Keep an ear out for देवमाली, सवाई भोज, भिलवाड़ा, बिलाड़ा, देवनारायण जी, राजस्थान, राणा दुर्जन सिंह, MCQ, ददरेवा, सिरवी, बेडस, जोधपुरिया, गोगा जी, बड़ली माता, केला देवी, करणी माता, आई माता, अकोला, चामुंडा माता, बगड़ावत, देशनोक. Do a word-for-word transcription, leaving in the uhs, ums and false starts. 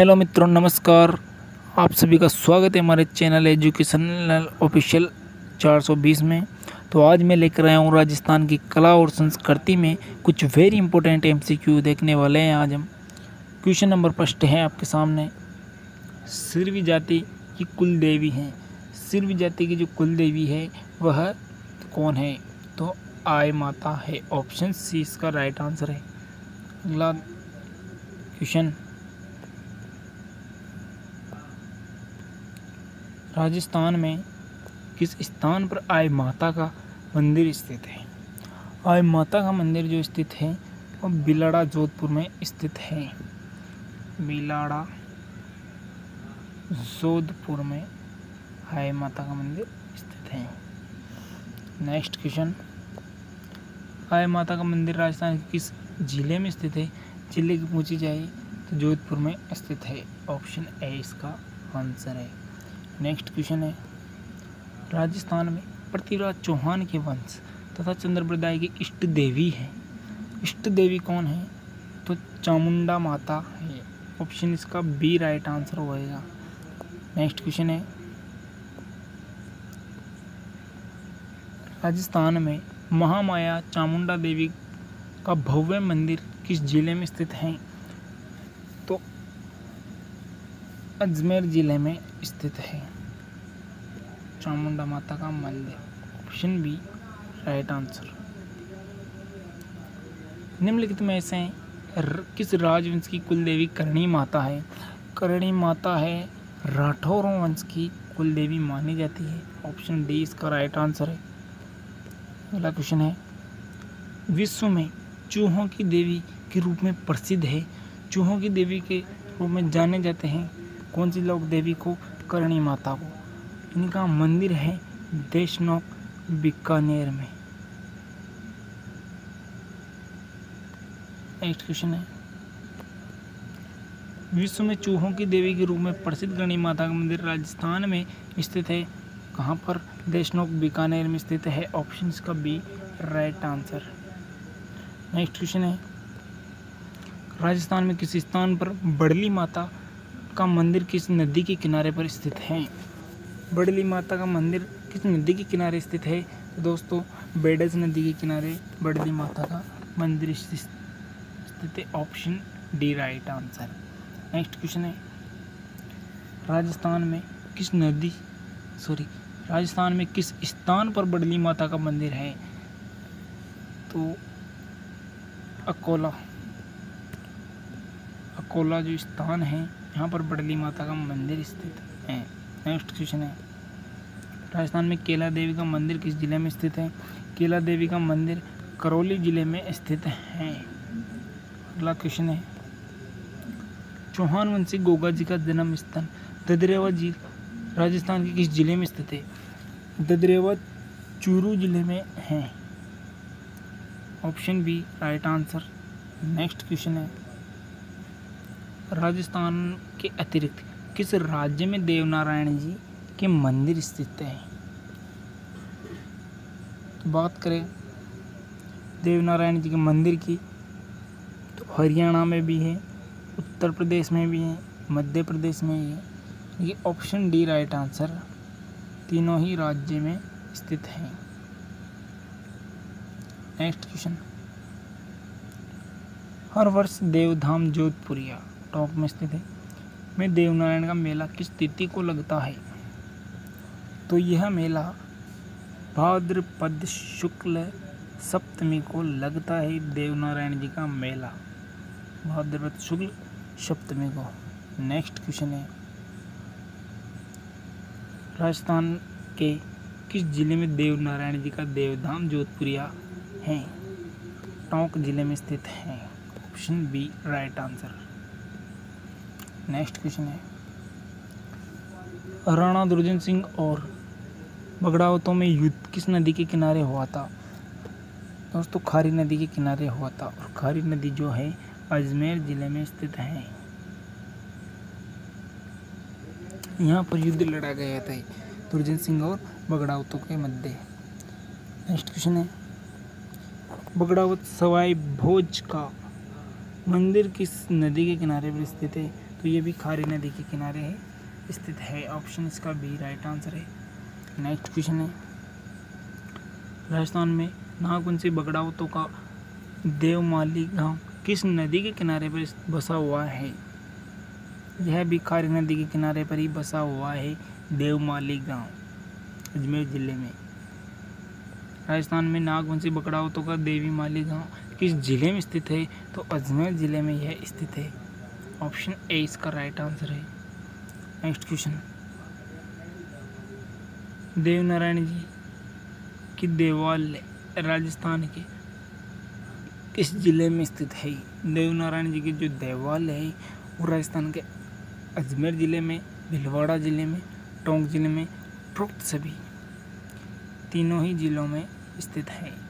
Hello मित्रों, नमस्कार। आप सभी का स्वागत है हमारे चैनल एजुकेशनल ऑफिशियल चार सौ बीस में। तो आज मैं लेकर आया हूँ राजस्थान की कला और संस्कृति में कुछ वेरी इंपॉर्टेंट एमसीक्यू देखने वाले हैं आज हम। क्वेश्चन नंबर फर्स्ट है आपके सामने, सिरवी जाति की कुल देवी हैं। सिरवी जाति की जो कुल देवी है वह कौन है? तो आई माता है। ऑप्शन सी इसका राइट आंसर है। अगला क्वेश्चन, राजस्थान में किस स्थान पर आई माता का मंदिर स्थित है? आई माता का मंदिर जो स्थित है वो बिलाड़ा जोधपुर में स्थित है। बिलाड़ा जोधपुर में आई माता का मंदिर स्थित है। नेक्स्ट क्वेश्चन, आई माता का मंदिर राजस्थान के किस जिले में स्थित है? जिले की पूछी जाए तो जोधपुर में स्थित है। ऑप्शन ए इसका आंसर है। नेक्स्ट क्वेश्चन है, राजस्थान में पृथ्वीराज चौहान के वंश तथा चंद्रप्रदाय की इष्ट देवी है। इष्ट देवी कौन है? तो चामुंडा माता है। ऑप्शन इसका बी राइट आंसर होएगा। नेक्स्ट क्वेश्चन है, राजस्थान में महामाया चामुंडा देवी का भव्य मंदिर किस जिले में स्थित है? तो अजमेर जिले में स्थित है चामुंडा माता का मंदिर। Option B right answer. निम्नलिखित में से किस राजवंश की कुल देवी करणी माता है? करणी माता है राठौरों वंश की कुल देवी मानी जाती है। ऑप्शन डी इसका राइट आंसर है। अगला क्वेश्चन है, विश्व में चूहों की देवी के रूप में प्रसिद्ध है। चूहों की देवी के रूप में जाने जाते हैं कौन सी लोक देवी को? करणी माता को। इनका मंदिर है देशनोक बीकानेर में। नेक्स्ट क्वेश्चन है, विश्व में चूहों की देवी के रूप में प्रसिद्ध करणी माता का मंदिर राजस्थान में स्थित है। कहाँ पर? देशनोक बीकानेर में स्थित है। ऑप्शन इसका B right answer. Next question है, राजस्थान में किस स्थान पर बड़ली माता का मंदिर किस नदी के किनारे पर स्थित है? बड़ली माता का मंदिर किस नदी के किनारे स्थित है? तो दोस्तों बेडस नदी के किनारे बड़ली माता का मंदिर स्थित है। Option D right answer. Next question है, राजस्थान में किस नदी सॉरी राजस्थान में किस स्थान पर बड़ली माता का मंदिर है? तो अकोला अकोला जो स्थान है यहाँ पर बड़ली माता का मंदिर स्थित है। नेक्स्ट क्वेश्चन है, राजस्थान में केला देवी का मंदिर किस जिले में स्थित है? केला देवी का मंदिर करौली जिले में स्थित है। अगला क्वेश्चन है, चौहान वंशी गोगा जी का जन्म स्थान ददरेवा जी राजस्थान के किस जिले में स्थित है? ददरेवा चूरू जिले में है। Option B right answer. Next question है, राजस्थान के अतिरिक्त किस राज्य में देवनारायण जी के मंदिर स्थित हैं? तो बात करें देवनारायण जी के मंदिर की तो हरियाणा में भी है, उत्तर प्रदेश में भी है, मध्य प्रदेश में भी है। ये ऑप्शन डी राइट आंसर, तीनों ही राज्य में स्थित हैं। नेक्स्ट क्वेश्चन, हर वर्ष देवधाम जोधपुरिया टॉप में स्थित है में देवनारायण का मेला किस तिथि को लगता है? तो यह मेला भाद्रपद शुक्ल सप्तमी को लगता है। देवनारायण जी का मेला भाद्रपद शुक्ल सप्तमी को। नेक्स्ट क्वेश्चन है, राजस्थान के किस जिले में देवनारायण जी का देवधाम जोधपुरिया है? टोंक जिले में स्थित है। Option B right answer. Next question है, राणा दुर्जन सिंह और बगड़ावतों में युद्ध किस नदी के किनारे हुआ था? दोस्तों खारी नदी के किनारे हुआ था और खारी नदी जो है अजमेर ज़िले में स्थित है। यहाँ पर युद्ध लड़ा गया था दुर्जन सिंह और बगड़ावतों के मध्य। नेक्स्ट क्वेश्चन है, बगड़ावत सवाई भोज का मंदिर किस नदी के किनारे पर स्थित है? तो ये भी खारी नदी के किनारे है स्थित है। ऑप्शन इसका बी राइट आंसर है। नेक्स्ट क्वेश्चन है, राजस्थान में नागपुंज से बगड़ावतों का देवमाली गांव किस नदी के किनारे पर बसा हुआ है? यह भी खारी नदी के किनारे पर ही बसा हुआ है देवमाली गांव अजमेर जिले में। राजस्थान में नागवंशी बकड़ावतों का देवी माली गांव किस जिले में स्थित है? तो अजमेर जिले में यह स्थित है। ऑप्शन ए इसका राइट आंसर है। नेक्स्ट क्वेश्चन, देवनारायण जी की देवालय राजस्थान के किस जिले में स्थित है? देवनारायण जी की जो देवालय है वो राजस्थान के अजमेर ज़िले में, भिलवाड़ा ज़िले में, टोंक ज़िले में, उपरोक्त सभी तीनों ही ज़िलों में स्थित है।